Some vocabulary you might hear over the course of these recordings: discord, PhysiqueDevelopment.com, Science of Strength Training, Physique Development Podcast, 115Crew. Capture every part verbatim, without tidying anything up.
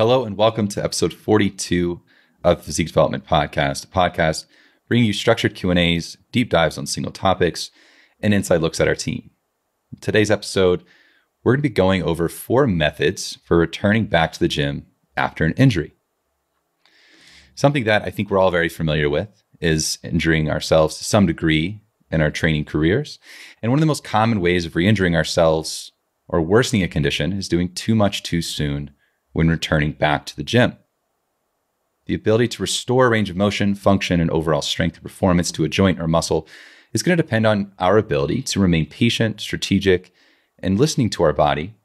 Hello and welcome to episode forty-two of Physique Development Podcast, a podcast bringing you structured Q and A's, deep dives on single topics, and inside looks at our team. In today's episode, we're going to be going over four methods for returning back to the gym after an injury. Something that I think we're all very familiar with is injuring ourselves to some degree in our training careers. And one of the most common ways of re-injuring ourselves or worsening a condition is doing too much too soon when returning back to the gym. The ability to restore range of motion, function, and overall strength and performance to a joint or muscle is going to depend on our ability to remain patient, strategic, and listening to our body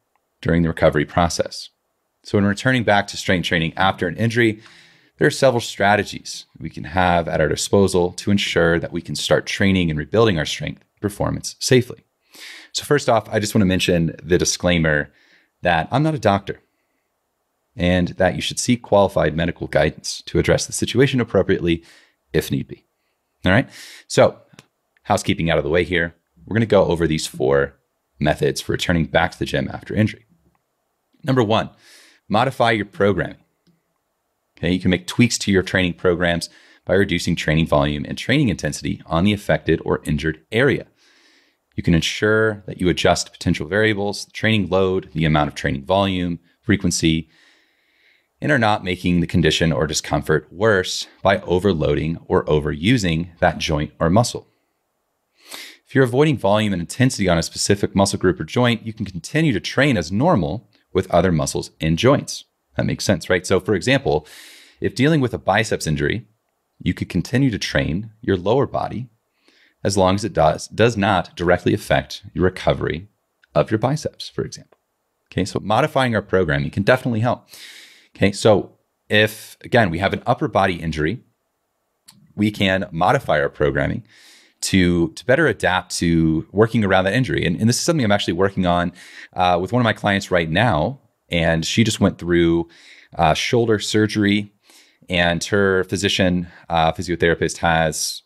during the recovery process. So when returning back to strength training after an injury, there are several strategies we can have at our disposal to ensure that we can start training and rebuilding our strength performance safely. So first off, I just want to mention the disclaimer that I'm not a doctor, and that you should seek qualified medical guidance to address the situation appropriately if need be. All right, so housekeeping out of the way here, we're gonna go over these four methods for returning back to the gym after injury. Number one, modify your programming. Okay, you can make tweaks to your training programs by reducing training volume and training intensity on the affected or injured area. You can ensure that you adjust potential variables, the training load, the amount of training volume, frequency, and are not making the condition or discomfort worse by overloading or overusing that joint or muscle. If you're avoiding volume and intensity on a specific muscle group or joint, you can continue to train as normal with other muscles and joints. That makes sense, right? So for example, if dealing with a biceps injury, you could continue to train your lower body as long as it does, does not directly affect your recovery of your biceps, for example. Okay, so modifying our programming can definitely help. Okay, so if, again, we have an upper body injury, we can modify our programming to, to better adapt to working around that injury. And, and this is something I'm actually working on uh, with one of my clients right now. And she just went through uh, shoulder surgery, and her physician, uh, physiotherapist has,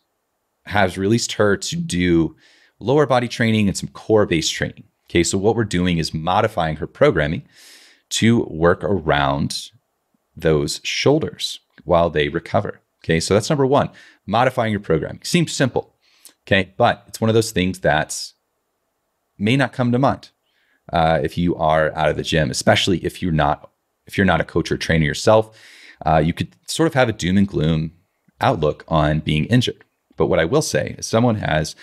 has released her to do lower body training and some core-based training. Okay, so what we're doing is modifying her programming to work around those shoulders while they recover. Okay, so that's number one, modifying your programming. Seems simple, okay, but it's one of those things that may not come to mind uh, if you are out of the gym, especially if you're not if you're not a coach or trainer yourself. Uh, you could sort of have a doom and gloom outlook on being injured. But what I will say is, someone has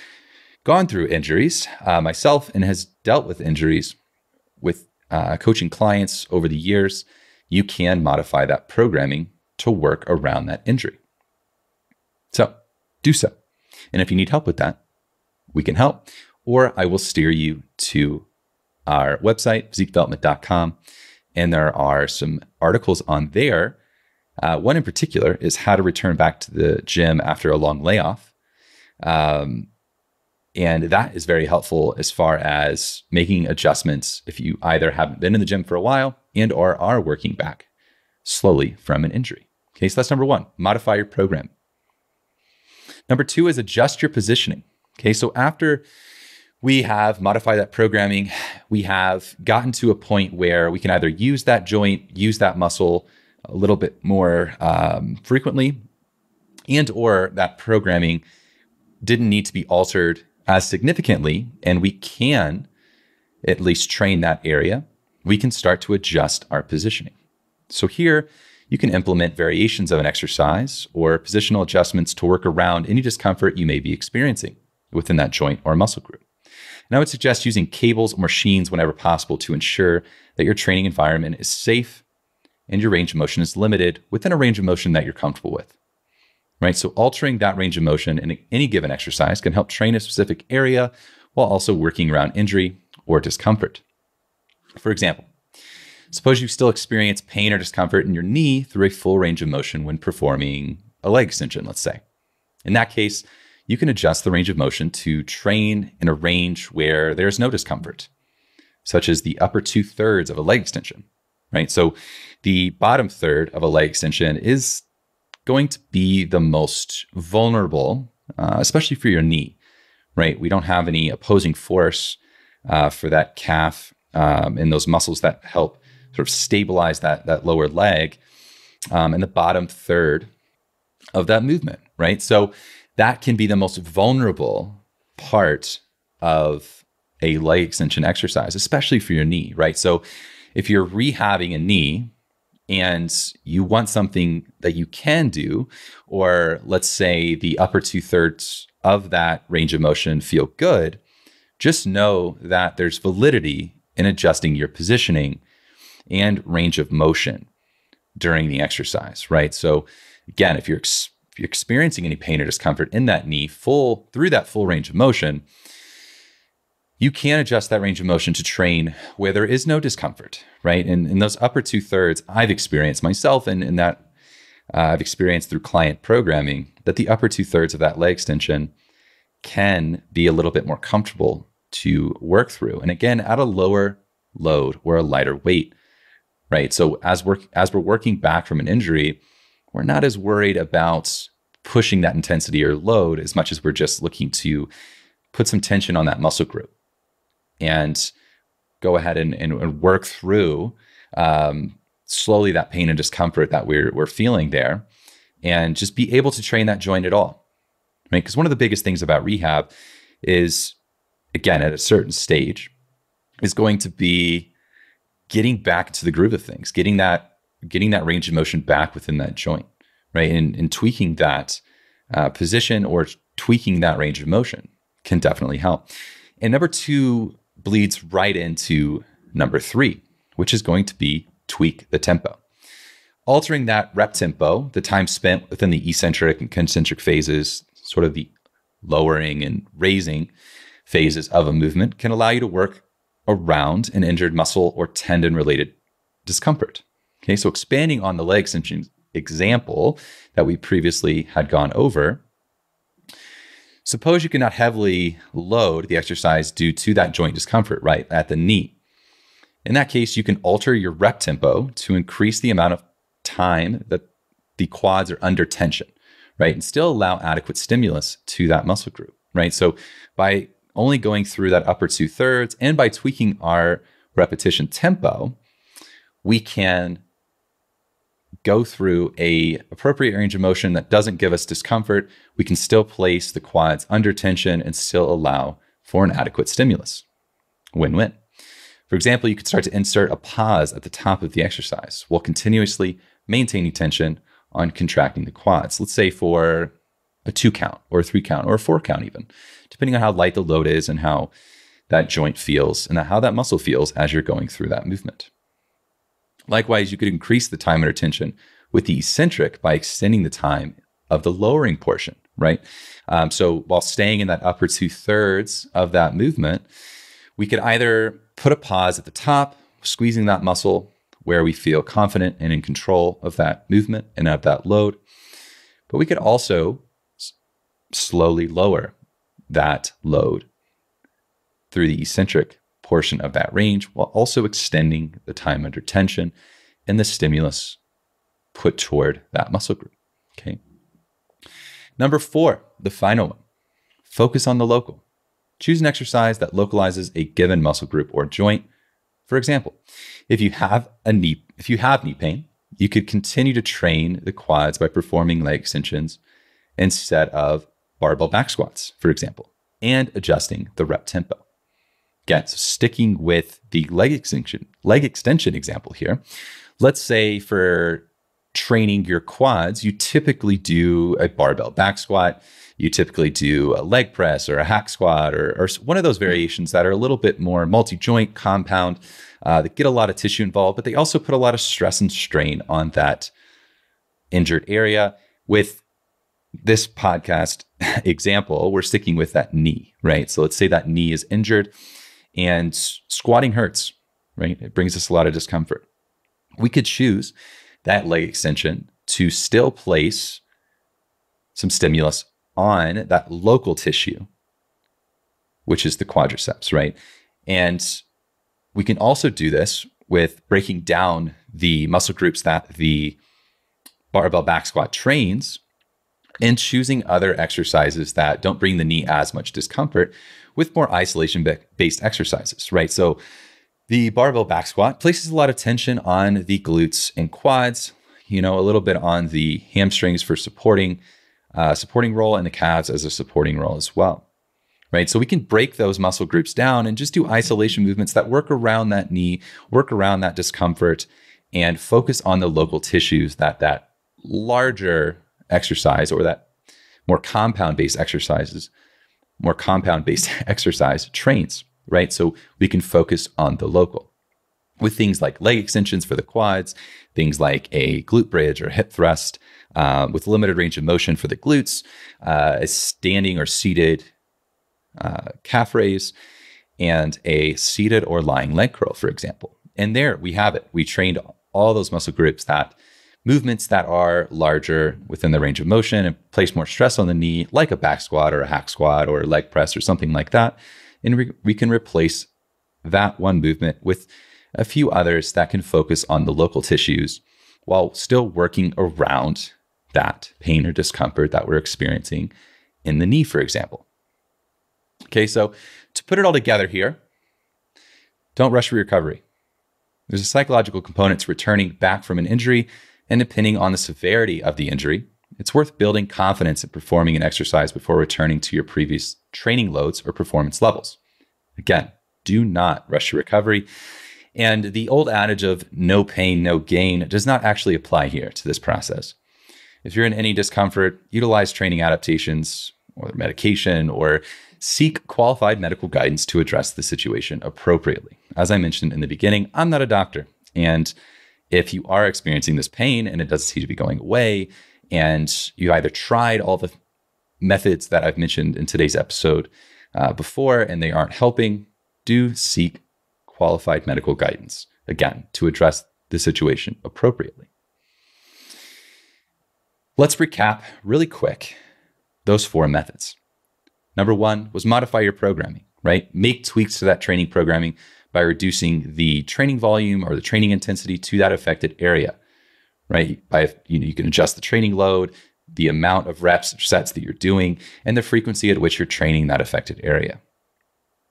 gone through injuries, uh, myself, and has dealt with injuries with uh, coaching clients over the years. You can modify that programming to work around that injury. So do so. And if you need help with that, we can help, or I will steer you to our website, Physique Development dot com. And there are some articles on there. Uh, one in particular is how to return back to the gym after a long layoff. Um, And that is very helpful as far as making adjustments if you either haven't been in the gym for a while and or are working back slowly from an injury. Okay, so that's number one, modify your program. Number two is adjust your positioning. Okay, so after we have modified that programming, we have gotten to a point where we can either use that joint, use that muscle a little bit more um, frequently, and or that programming didn't need to be altered as significantly, and we can at least train that area. We can start to adjust our positioning. So here you can implement variations of an exercise or positional adjustments to work around any discomfort you may be experiencing within that joint or muscle group. And I would suggest using cables or machines whenever possible to ensure that your training environment is safe and your range of motion is limited within a range of motion that you're comfortable with. Right, so altering that range of motion in any given exercise can help train a specific area while also working around injury or discomfort. For example, suppose you still experience pain or discomfort in your knee through a full range of motion when performing a leg extension, let's say. In that case, you can adjust the range of motion to train in a range where there is no discomfort, such as the upper two thirds of a leg extension. Right, so the bottom third of a leg extension is going to be the most vulnerable, uh, especially for your knee, right? We don't have any opposing force uh, for that calf um, and those muscles that help sort of stabilize that, that lower leg um, and the bottom third of that movement, right? So that can be the most vulnerable part of a leg extension exercise, especially for your knee, right? So if you're rehabbing a knee and you want something that you can do, or let's say the upper two thirds of that range of motion feel good, just know that there's validity in adjusting your positioning and range of motion during the exercise, right? So again, if you're, ex if you're experiencing any pain or discomfort in that knee full through that full range of motion, you can adjust that range of motion to train where there is no discomfort, right? And in those upper two thirds, I've experienced myself, and in that uh, I've experienced through client programming, that the upper two thirds of that leg extension can be a little bit more comfortable to work through. And again, at a lower load or a lighter weight, right? So as we're, as we're working back from an injury, we're not as worried about pushing that intensity or load as much as we're just looking to put some tension on that muscle group and go ahead and, and, and work through um, slowly that pain and discomfort that we're, we're feeling there, and just be able to train that joint at all, right? Because one of the biggest things about rehab is, again, at a certain stage, is going to be getting back to the groove of things, getting that, getting that range of motion back within that joint, right? And, and tweaking that uh, position or tweaking that range of motion can definitely help. And number two bleeds right into number three, which is going to be tweak the tempo. Altering that rep tempo, the time spent within the eccentric and concentric phases, sort of the lowering and raising phases of a movement, can allow you to work around an injured muscle or tendon related discomfort. Okay, so expanding on the leg extension example that we previously had gone over, suppose you cannot heavily load the exercise due to that joint discomfort, right, at the knee. In that case, you can alter your rep tempo to increase the amount of time that the quads are under tension, right, and still allow adequate stimulus to that muscle group, right? So by only going through that upper two thirds and by tweaking our repetition tempo, we can go through a appropriate range of motion that doesn't give us discomfort. We can still place the quads under tension and still allow for an adequate stimulus. Win-win. For example, you could start to insert a pause at the top of the exercise while continuously maintaining tension on contracting the quads. Let's say for a two count or a three count or a four count even, depending on how light the load is and how that joint feels and how that muscle feels as you're going through that movement. Likewise, you could increase the time under tension with the eccentric by extending the time of the lowering portion, right? Um, so while staying in that upper two thirds of that movement, we could either put a pause at the top, squeezing that muscle where we feel confident and in control of that movement and of that load, but we could also slowly lower that load through the eccentric portion of that range, while also extending the time under tension and the stimulus put toward that muscle group. Okay. Number four, the final one, focus on the local. Choose an exercise that localizes a given muscle group or joint. For example, if you have a knee, if you have knee pain, you could continue to train the quads by performing leg extensions instead of barbell back squats, for example, and adjusting the rep tempo. Again, so sticking with the leg extension, leg extension example here, let's say for training your quads, you typically do a barbell back squat, you typically do a leg press or a hack squat, or, or one of those variations that are a little bit more multi-joint compound, uh, that get a lot of tissue involved, but they also put a lot of stress and strain on that injured area. With this podcast example, we're sticking with that knee, right? So let's say that knee is injured, and squatting hurts, right? It brings us a lot of discomfort. We could choose that leg extension to still place some stimulus on that local tissue, which is the quadriceps, right? And we can also do this with breaking down the muscle groups that the barbell back squat trains and choosing other exercises that don't bring the knee as much discomfort, with more isolation-based exercises, right? So The barbell back squat places a lot of tension on the glutes and quads, you know, a little bit on the hamstrings for supporting, uh, supporting role, and the calves as a supporting role as well, right? So we can break those muscle groups down and just do isolation movements that work around that knee, work around that discomfort, and focus on the local tissues that that larger exercise or that more compound-based exercises, more compound-based exercise trains, right? So we can focus on the local with things like leg extensions for the quads, things like a glute bridge or hip thrust uh, with limited range of motion for the glutes, uh, a standing or seated uh, calf raise, and a seated or lying leg curl, for example. And there we have it. We trained all those muscle groups that movements that are larger within the range of motion and place more stress on the knee, like a back squat or a hack squat or a leg press or something like that. And we, we can replace that one movement with a few others that can focus on the local tissues while still working around that pain or discomfort that we're experiencing in the knee, for example. Okay, so to put it all together here, don't rush for recovery. There's a psychological component to returning back from an injury, and depending on the severity of the injury, it's worth building confidence in performing an exercise before returning to your previous training loads or performance levels. Again, do not rush your recovery. And the old adage of no pain, no gain does not actually apply here to this process. If you're in any discomfort, utilize training adaptations or medication, or seek qualified medical guidance to address the situation appropriately. As I mentioned in the beginning, I'm not a doctor. And if you are experiencing this pain and it doesn't seem to be going away, and you either tried all the methods that I've mentioned in today's episode uh, before and they aren't helping, do seek qualified medical guidance, again, to address the situation appropriately. Let's recap really quick those four methods. Number one was modify your programming, right? Make tweaks to that training programming by reducing the training volume or the training intensity to that affected area, right? By, you know, you can adjust the training load, the amount of reps or sets that you're doing, and the frequency at which you're training that affected area.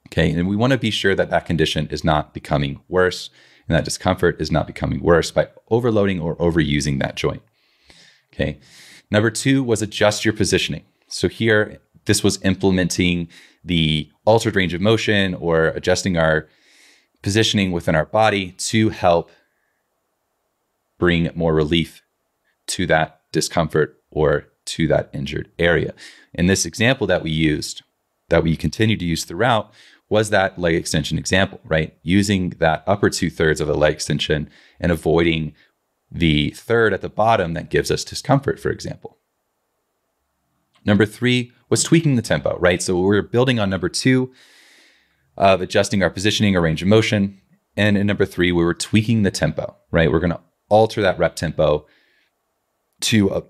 Okay, and we want to be sure that that condition is not becoming worse and that discomfort is not becoming worse by overloading or overusing that joint. Okay, number two was adjust your positioning. So here, this was implementing the altered range of motion or adjusting our positioning within our body to help bring more relief to that discomfort or to that injured area. And this example that we used, that we continue to use throughout, was that leg extension example, right? Using that upper two thirds of the leg extension and avoiding the third at the bottom that gives us discomfort, for example. Number three was tweaking the tempo, right? So we're building on number two of adjusting our positioning or range of motion. And in number three, we were tweaking the tempo, right? We're going to alter that rep tempo to uh,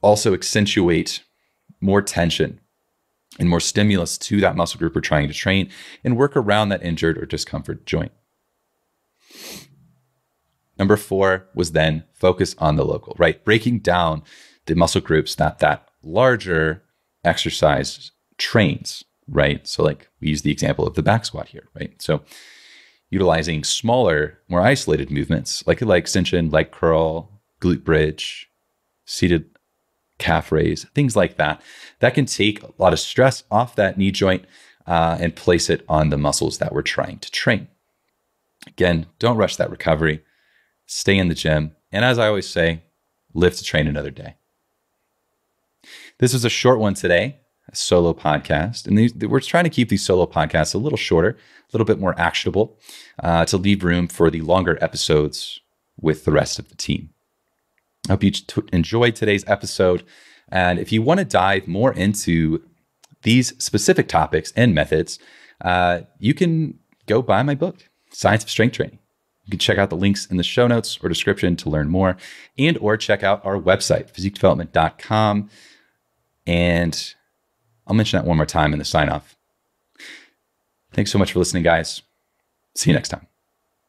also accentuate more tension and more stimulus to that muscle group we're trying to train and work around that injured or discomfort joint. Number four was then focus on the local, right? Breaking down the muscle groups that that larger exercise trains, right? So like we use the example of the back squat here, right? So utilizing smaller, more isolated movements like a leg extension, leg curl, glute bridge, seated calf raise, things like that, that can take a lot of stress off that knee joint uh, and place it on the muscles that we're trying to train. Again, don't rush that recovery, stay in the gym. And as I always say, live to train another day. This was a short one today, a solo podcast. And these, we're trying to keep these solo podcasts a little shorter, a little bit more actionable, uh, to leave room for the longer episodes with the rest of the team. I hope you t- enjoyed today's episode. And if you want to dive more into these specific topics and methods, uh, you can go buy my book, Science of Strength Training. You can check out the links in the show notes or description to learn more, and or check out our website, Physique Development dot com. And I'll mention that one more time in the sign off. Thanks so much for listening, guys. See you next time.